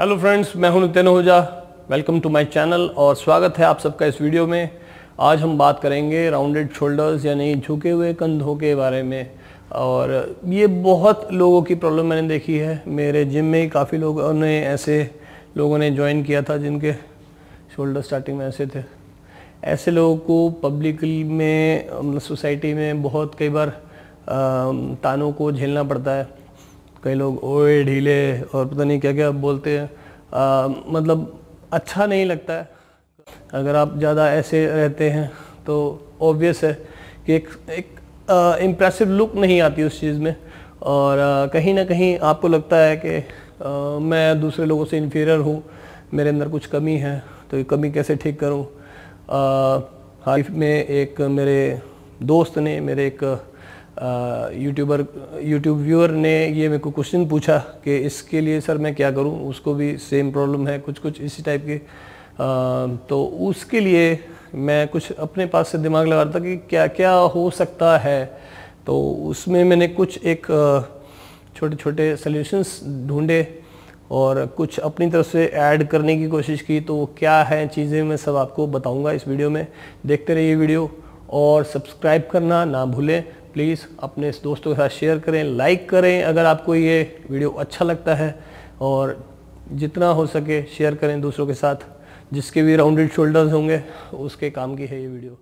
Hello friends, मैं हूं Nitin Ahuja. Welcome to my channel और स्वागत है आप सबका इस वीडियो में। आज हम बात करेंगे राउंडेड शोल्डर्स यानी झुके हुए कंधों के बारे में। और ये बहुत लोगों की प्रॉब्लम मैंने देखी है। मेरे जिम में ही काफ़ी लोगों ने ज्वाइन किया था जिनके शोल्डर स्टार्टिंग में ऐसे थे। ऐसे लोगों को पब्लिकली में मतलब सोसाइटी में बहुत कई बार तानों को झेलना पड़ता है। कई लोग ओए ढीले और पता नहीं क्या क्या बोलते हैं, मतलब अच्छा नहीं लगता है। अगर आप ज़्यादा ऐसे रहते हैं तो ऑब्वियस है कि एक इम्प्रेसिव लुक नहीं आती उस चीज़ में। और कहीं ना कहीं आपको लगता है कि मैं दूसरे लोगों से इन्फीरियर हूँ, मेरे अंदर कुछ कमी है, तो ये कमी कैसे ठीक करूँ। हाल में एक मेरे दोस्त ने, मेरे एक यूट्यूब व्यूअर ने ये मेरे को क्वेश्चन पूछा कि इसके लिए सर मैं क्या करूं, उसको भी सेम प्रॉब्लम है, कुछ कुछ इसी टाइप की। तो उसके लिए मैं कुछ अपने पास से दिमाग लगा रहा था कि क्या क्या हो सकता है। तो उसमें मैंने कुछ एक छोटे छोटे सॉल्यूशंस ढूंढे और कुछ अपनी तरफ से ऐड करने की कोशिश की। तो क्या है चीज़ें मैं सब आपको बताऊँगा इस वीडियो में। देखते रहिए वीडियो और सब्सक्राइब करना ना भूलें प्लीज़। अपने इस दोस्तों के साथ शेयर करें, लाइक करें अगर आपको ये वीडियो अच्छा लगता है, और जितना हो सके शेयर करें दूसरों के साथ। जिसके भी राउंडेड शोल्डर्स होंगे उसके काम की है ये वीडियो।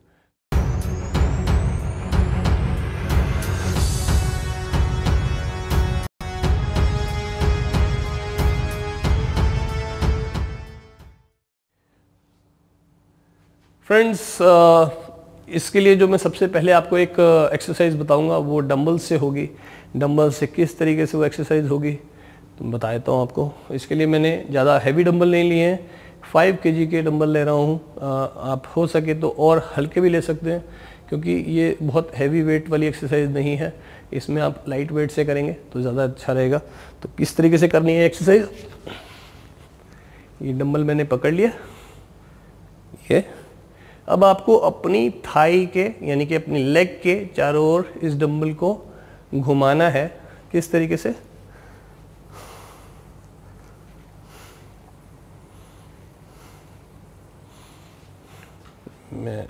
फ्रेंड्स, इसके लिए जो मैं सबसे पहले आपको एक एक्सरसाइज बताऊंगा वो डंबल से होगी। डंबल से किस तरीके से वो एक्सरसाइज होगी तो बता देता हूं आपको। इसके लिए मैंने ज़्यादा हैवी डंबल नहीं लिए हैं, 5 kg के डंबल ले रहा हूं। आप हो सके तो और हल्के भी ले सकते हैं क्योंकि ये बहुत हैवी वेट वाली एक्सरसाइज नहीं है। इसमें आप लाइट वेट से करेंगे तो ज़्यादा अच्छा रहेगा। तो किस तरीके से करनी है एक्सरसाइज, ये डंबल मैंने पकड़ लिया। ये अब आपको अपनी थाई के यानी कि अपनी लेग के चारों ओर इस डंबल को घुमाना है। किस तरीके से, मैं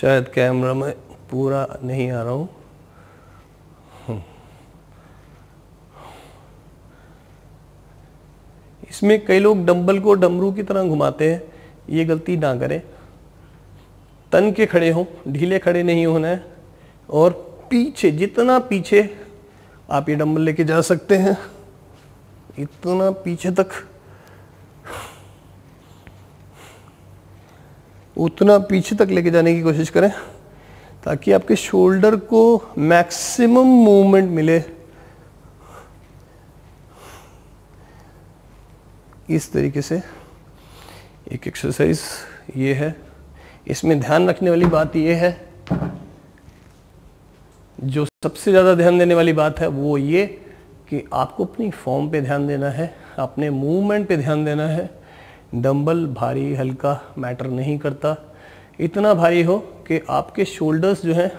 शायद कैमरा में पूरा नहीं आ रहा हूँ। इसमें कई लोग डंबल को डमरू की तरह घुमाते हैं, ये गलती ना करें। तन के खड़े हों, ढीले खड़े नहीं होना है। और पीछे, जितना पीछे आप ये डंबल लेके जा सकते हैं इतना पीछे तक, उतना पीछे तक लेके जाने की कोशिश करें ताकि आपके शोल्डर को मैक्सिमम मूवमेंट मिले। इस तरीके से एक एक्सरसाइज ये है। इसमें ध्यान रखने वाली बात यह है, जो सबसे ज़्यादा ध्यान देने वाली बात है वो ये कि आपको अपनी फॉर्म पे ध्यान देना है, अपने मूवमेंट पे ध्यान देना है। डंबल भारी हल्का मैटर नहीं करता। इतना भारी हो कि आपके शोल्डर्स जो हैं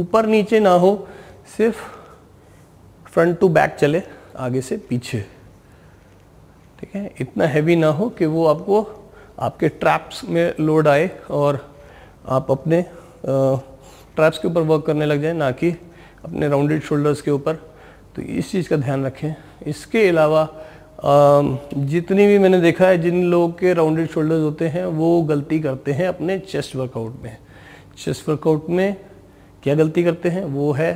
ऊपर नीचे ना हो, सिर्फ फ्रंट टू बैक चले, आगे से पीछे। ठीक है, इतना हैवी ना हो कि वो आपको आपके ट्रैप्स में लोड आए और आप अपने ट्रैप्स के ऊपर वर्क करने लग जाए, ना कि अपने राउंडेड शोल्डर्स के ऊपर। तो इस चीज़ का ध्यान रखें। इसके अलावा जितनी भी मैंने देखा है, जिन लोगों के राउंडेड शोल्डर्स होते हैं वो गलती करते हैं अपने चेस्ट वर्कआउट में। चेस्ट वर्कआउट में क्या गलती करते हैं वो है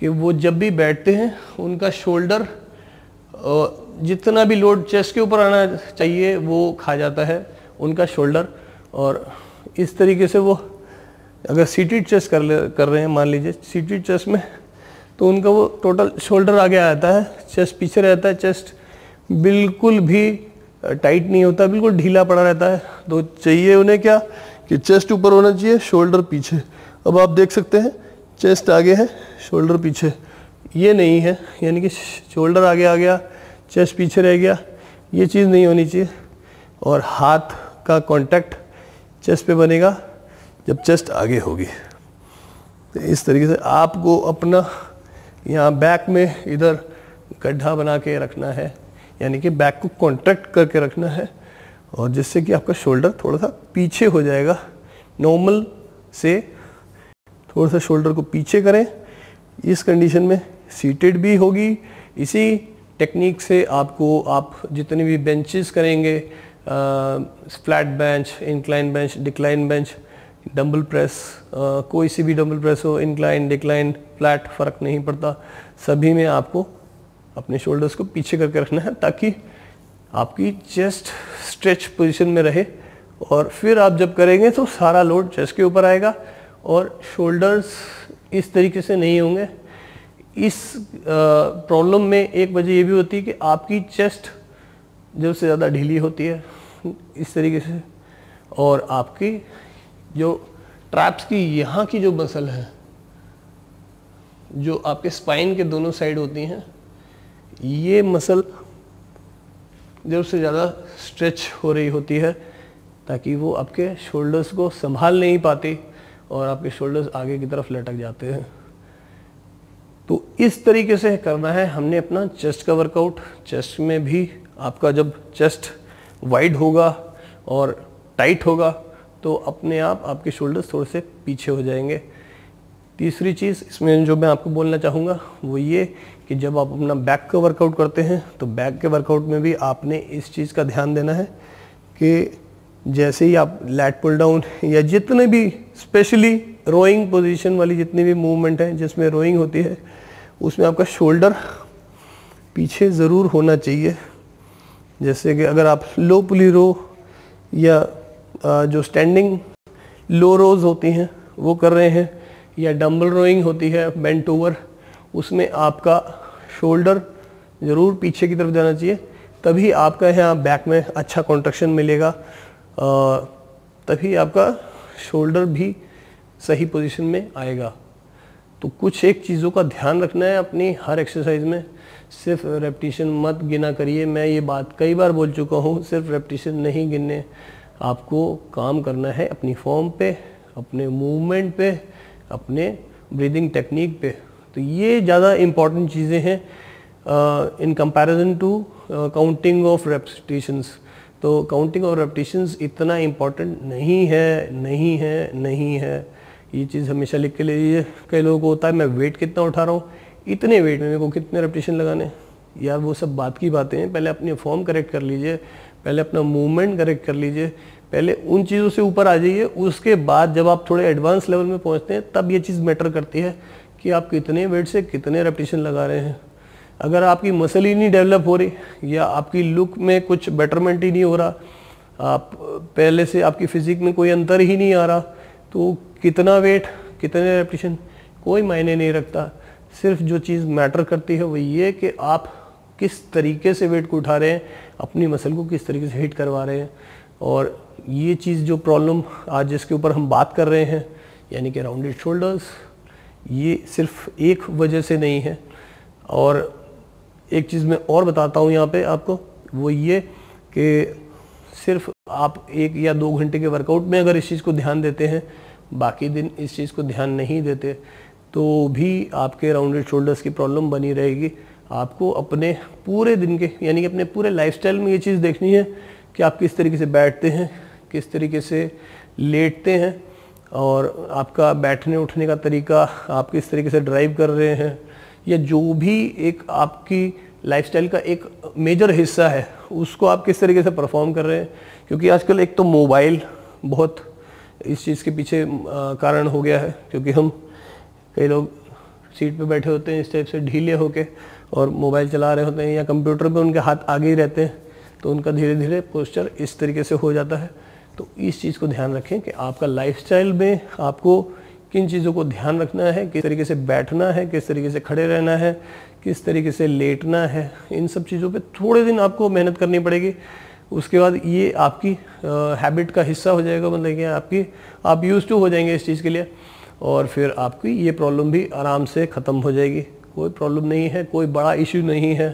कि वो जब भी बैठते हैं उनका शोल्डर जितना भी लोड चेस्ट के ऊपर आना चाहिए वो खा जाता है उनका शोल्डर। और इस तरीके से वो अगर सीटेड चेस्ट कर रहे हैं मान लीजिए सीटेड चेस्ट में, तो उनका वो टोटल शोल्डर आगे आ जाता है, चेस्ट पीछे रहता है। चेस्ट बिल्कुल भी टाइट नहीं होता, बिल्कुल ढीला पड़ा रहता है। तो चाहिए उन्हें क्या कि चेस्ट ऊपर होना चाहिए, शोल्डर पीछे। अब आप देख सकते हैं चेस्ट आगे है, शोल्डर पीछे। ये नहीं है, यानी कि शोल्डर आगे आ गया, चेस्ट पीछे रह गया, ये चीज़ नहीं होनी चाहिए। और हाथ का कांटेक्ट चेस्ट पे बनेगा जब चेस्ट आगे होगी। तो इस तरीके से आपको अपना यहाँ बैक में इधर गड्ढा बना के रखना है। यानी कि बैक को कॉन्ट्रैक्ट करके रखना है और जिससे कि आपका शोल्डर थोड़ा सा पीछे हो जाएगा। नॉर्मल से थोड़ा सा शोल्डर को पीछे करें। इस कंडीशन में सीटेड भी होगी। इसी टेक्निक से आपको आप जितने भी बेंचेस करेंगे, flat bench, incline bench, decline bench, dumbbell press, कोई सी भी डंबल प्रेस हो, इंक्लाइन डिक्लाइन फ्लैट फ़र्क नहीं पड़ता, सभी में आपको अपने शोल्डर्स को पीछे करके रखना है ताकि आपकी चेस्ट स्ट्रेच पोजीशन में रहे। और फिर आप जब करेंगे तो सारा लोड चेस्ट के ऊपर आएगा और शोल्डर्स इस तरीके से नहीं होंगे। इस प्रॉब्लम में एक वजह ये भी होती है कि आपकी चेस्ट जब से ज़्यादा ढीली होती है इस तरीके से, और आपकी जो ट्रैप्स की यहाँ की जो मसल है जो आपके स्पाइन के दोनों साइड होती हैं, ये मसल जब से ज़्यादा स्ट्रेच हो रही होती है ताकि वो आपके शोल्डर्स को संभाल नहीं पाती और आपके शोल्डर्स आगे की तरफ लटक जाते हैं। तो इस तरीके से करना है हमने अपना चेस्ट का वर्कआउट। चेस्ट में भी आपका जब चेस्ट वाइड होगा और टाइट होगा तो अपने आप आपके शोल्डर्स थोड़े से पीछे हो जाएंगे। तीसरी चीज़ इसमें जो मैं आपको बोलना चाहूँगा वो ये कि जब आप अपना बैक का वर्कआउट करते हैं तो बैक के वर्कआउट में भी आपने इस चीज़ का ध्यान देना है कि जैसे ही आप लैट पुल डाउन या जितने भी स्पेशली रोइंग पोजीशन वाली जितनी भी मूवमेंट हैं जिसमें रोइंग होती है उसमें आपका शोल्डर पीछे ज़रूर होना चाहिए। जैसे कि अगर आप लो पुली रो या जो स्टैंडिंग लो रोज होती हैं वो कर रहे हैं या डंबल रोइंग होती है बेंट ओवर, उसमें आपका शोल्डर ज़रूर पीछे की तरफ जाना चाहिए। तभी आपका यहाँ बैक में अच्छा कॉन्ट्रैक्शन मिलेगा, तभी आपका शोल्डर भी सही पोजीशन में आएगा। तो कुछ एक चीज़ों का ध्यान रखना है अपनी हर एक्सरसाइज में। सिर्फ रेपिटेशन मत गिना करिए, मैं ये बात कई बार बोल चुका हूँ। सिर्फ रेपिटेशन नहीं गिनने, आपको काम करना है अपनी फॉर्म पे, अपने मूवमेंट पे, अपने ब्रीदिंग टेक्निक पे। तो ये ज़्यादा इम्पॉर्टेंट चीज़ें हैं in comparison to counting of repetitions. तो काउंटिंग ऑफ रेपिटेशंस इतना इम्पॉर्टेंट नहीं है। ये चीज़ हमेशा लिख के ले लीजिए। कई लोगों को होता है मैं वेट कितना उठा रहा हूँ, इतने वेट में मेरे को कितने रेपिटेशन लगाने, यार वो सब बात की बातें हैं। पहले अपनी फॉर्म करेक्ट कर लीजिए, पहले अपना मूवमेंट करेक्ट कर लीजिए, पहले उन चीज़ों से ऊपर आ जाइए। उसके बाद जब आप थोड़े एडवांस लेवल में पहुँचते हैं तब ये चीज़ मैटर करती है कि आप कितने वेट से कितने रेपिटेशन लगा रहे हैं। अगर आपकी मसल ही नहीं डेवलप हो रही या आपकी लुक में कुछ बेटरमेंट ही नहीं हो रहा, आप पहले से आपकी फिजिक में कोई अंतर ही नहीं आ रहा, तो कितना वेट कितने रेपिटेशन कोई मायने नहीं रखता। सिर्फ जो चीज़ मैटर करती है वो ये कि आप किस तरीके से वेट को उठा रहे हैं, अपनी मसल को किस तरीके से हिट करवा रहे हैं। और ये चीज़ जो प्रॉब्लम आज जिसके ऊपर हम बात कर रहे हैं यानी कि राउंडेड शोल्डर्स, ये सिर्फ एक वजह से नहीं है। और एक चीज़ मैं और बताता हूँ यहाँ पे आपको, वो ये कि सिर्फ आप 1 या 2 घंटे के वर्कआउट में अगर इस चीज़ को ध्यान देते हैं, बाकी दिन इस चीज़ को ध्यान नहीं देते, तो भी आपके राउंडेड शोल्डर्स की प्रॉब्लम बनी रहेगी। आपको अपने पूरे दिन के यानी कि अपने पूरे लाइफस्टाइल में ये चीज़ देखनी है कि आप किस तरीके से बैठते हैं, किस तरीके से लेटते हैं, और आपका बैठने उठने का तरीका, आप किस तरीके से ड्राइव कर रहे हैं, या जो भी एक आपकी लाइफस्टाइल का एक मेजर हिस्सा है उसको आप किस तरीके से परफॉर्म कर रहे हैं। क्योंकि आजकल एक तो मोबाइल बहुत इस चीज़ के पीछे कारण हो गया है, क्योंकि हम कई लोग सीट पे बैठे होते हैं इस टाइप से ढीले होके और मोबाइल चला रहे होते हैं या कंप्यूटर पे उनके हाथ आगे ही रहते हैं, तो उनका धीरे धीरे पोस्चर इस तरीके से हो जाता है। तो इस चीज़ को ध्यान रखें कि आपका लाइफस्टाइल में आपको किन चीज़ों को ध्यान रखना है, किस तरीके से बैठना है, किस तरीके से खड़े रहना है, किस तरीके से लेटना है। इन सब चीज़ों पे थोड़े दिन आपको मेहनत करनी पड़ेगी, उसके बाद ये आपकी हैबिट का हिस्सा हो जाएगा। मतलब कि आपकी आप यूज्ड टू हो जाएंगे इस चीज़ के लिए, और फिर आपकी ये प्रॉब्लम भी आराम से ख़त्म हो जाएगी। कोई प्रॉब्लम नहीं है, कोई बड़ा इशू नहीं है।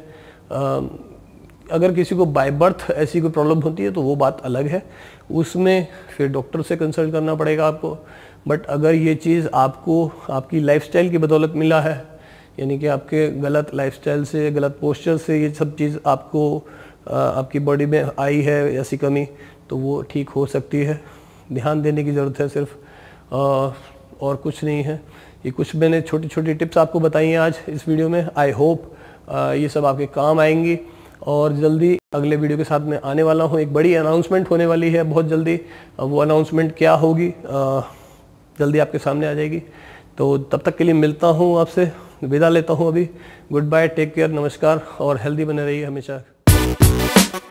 अगर किसी को बाय बर्थ ऐसी कोई प्रॉब्लम होती है तो वो बात अलग है, उसमें फिर डॉक्टर से कंसल्ट करना पड़ेगा आपको। बट अगर ये चीज़ आपको आपकी लाइफस्टाइल की बदौलत मिला है यानी कि आपके गलत लाइफस्टाइल से, गलत पोस्चर से ये सब चीज़ आपको आपकी बॉडी में आई है ऐसी कमी, तो वो ठीक हो सकती है। ध्यान देने की ज़रूरत है सिर्फ, और कुछ नहीं है। ये कुछ मैंने छोटी छोटी टिप्स आपको बताई हैं आज इस वीडियो में। आई होप ये सब आपके काम आएंगी, और जल्दी अगले वीडियो के साथ मैं आने वाला हूँ। एक बड़ी अनाउंसमेंट होने वाली है बहुत जल्दी। वो अनाउंसमेंट क्या होगी जल्दी आपके सामने आ जाएगी। तो तब तक के लिए मिलता हूँ आपसे, विदा लेता हूँ अभी। गुड बाय, टेक केयर, नमस्कार, और हेल्दी बने रहिए हमेशा।